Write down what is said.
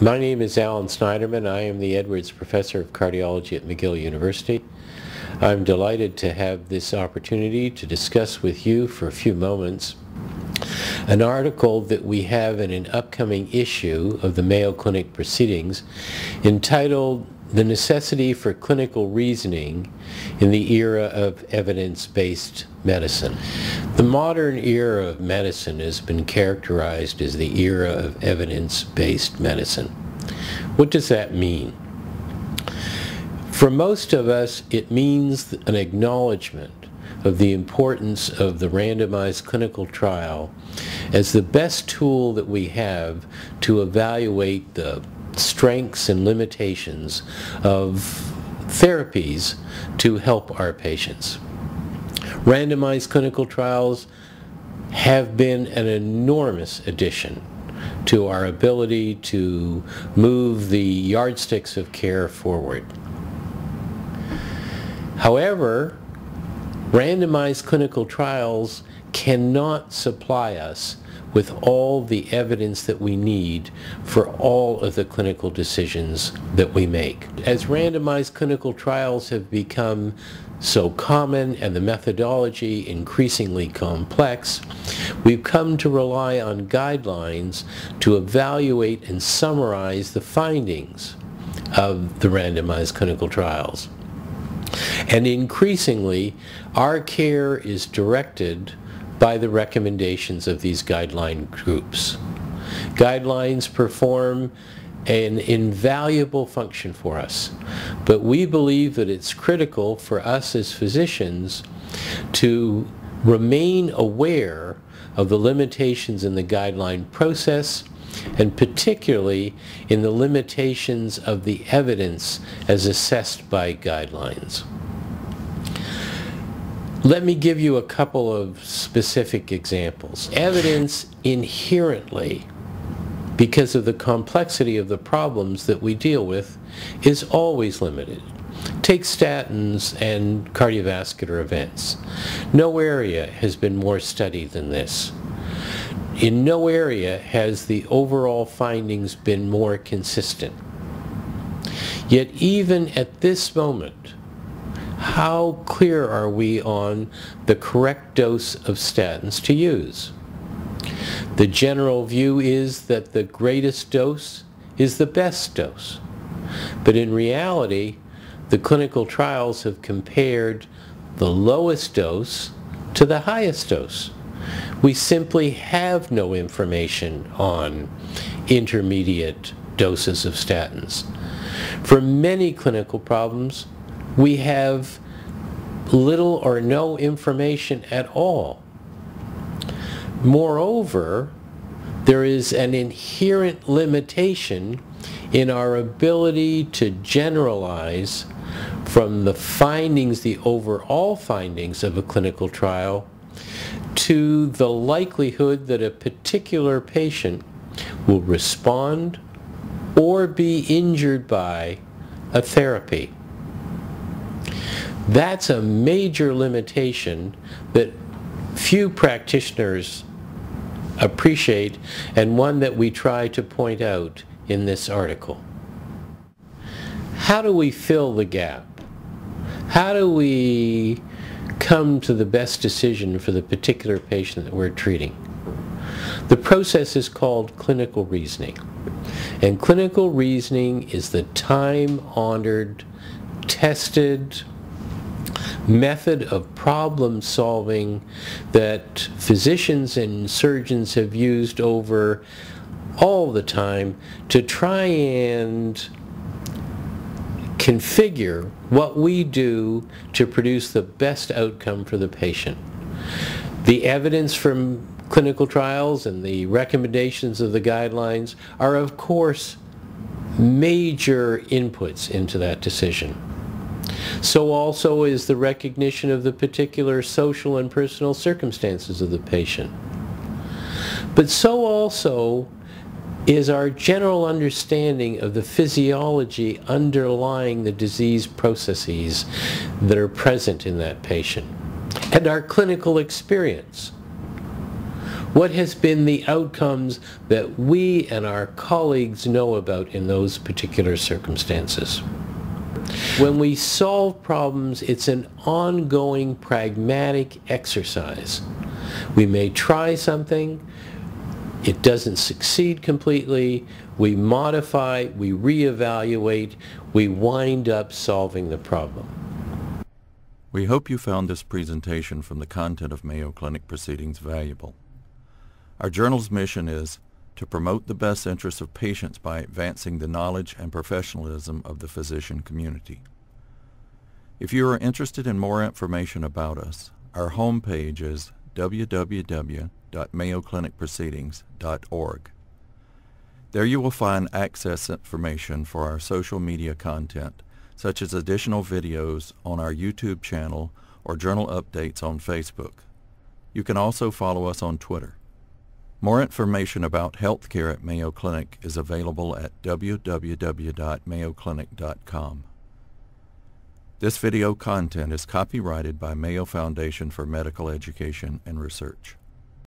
My name is Allan Sniderman. I am the Edwards Professor of Cardiology at McGill University. I'm delighted to have this opportunity to discuss with you for a few moments an article that we have in an upcoming issue of the Mayo Clinic Proceedings entitled "The Necessity for Clinical Reasoning in the Era of Evidence-Based Medicine." The modern era of medicine has been characterized as the era of evidence-based medicine. What does that mean? For most of us, it means an acknowledgement of the importance of the randomized clinical trial as the best tool that we have to evaluate the strengths and limitations of therapies to help our patients. Randomized clinical trials have been an enormous addition to our ability to move the yardsticks of care forward. However, randomized clinical trials cannot supply us with all the evidence that we need for all of the clinical decisions that we make. As randomized clinical trials have become so common and the methodology increasingly complex, we've come to rely on guidelines to evaluate and summarize the findings of the randomized clinical trials. And increasingly, our care is directed by the recommendations of these guideline groups. Guidelines perform an invaluable function for us, but we believe that it's critical for us as physicians to remain aware of the limitations in the guideline process, and particularly in the limitations of the evidence as assessed by guidelines. Let me give you a couple of specific examples. Evidence inherently, because of the complexity of the problems that we deal with, is always limited. Take statins and cardiovascular events. No area has been more studied than this. In no area has the overall findings been more consistent. Yet even at this moment, how clear are we on the correct dose of statins to use? The general view is that the greatest dose is the best dose. But in reality, the clinical trials have compared the lowest dose to the highest dose. We simply have no information on intermediate doses of statins. For many clinical problems, we have little or no information at all. Moreover, there is an inherent limitation in our ability to generalize from the findings, the overall findings of a clinical trial, to the likelihood that a particular patient will respond or be injured by a therapy. That's a major limitation that few practitioners appreciate, and one that we try to point out in this article. How do we fill the gap? How do we come to the best decision for the particular patient that we're treating? The process is called clinical reasoning. And clinical reasoning is the time-honored, tested method of problem solving that physicians and surgeons have used over all the time to try and configure what we do to produce the best outcome for the patient. The evidence from clinical trials and the recommendations of the guidelines are, of course, major inputs into that decision. So also is the recognition of the particular social and personal circumstances of the patient. But so also is our general understanding of the physiology underlying the disease processes that are present in that patient, and our clinical experience. What has been the outcomes that we and our colleagues know about in those particular circumstances? When we solve problems, it's an ongoing pragmatic exercise. We may try something, it doesn't succeed completely, we modify, we reevaluate, we wind up solving the problem. We hope you found this presentation from the content of Mayo Clinic Proceedings valuable. Our journal's mission is to promote the best interests of patients by advancing the knowledge and professionalism of the physician community. If you are interested in more information about us, our homepage is www.mayoclinicproceedings.org. There you will find access information for our social media content, such as additional videos on our YouTube channel or journal updates on Facebook. You can also follow us on Twitter. More information about healthcare at Mayo Clinic is available at www.mayoclinic.com. This video content is copyrighted by Mayo Foundation for Medical Education and Research.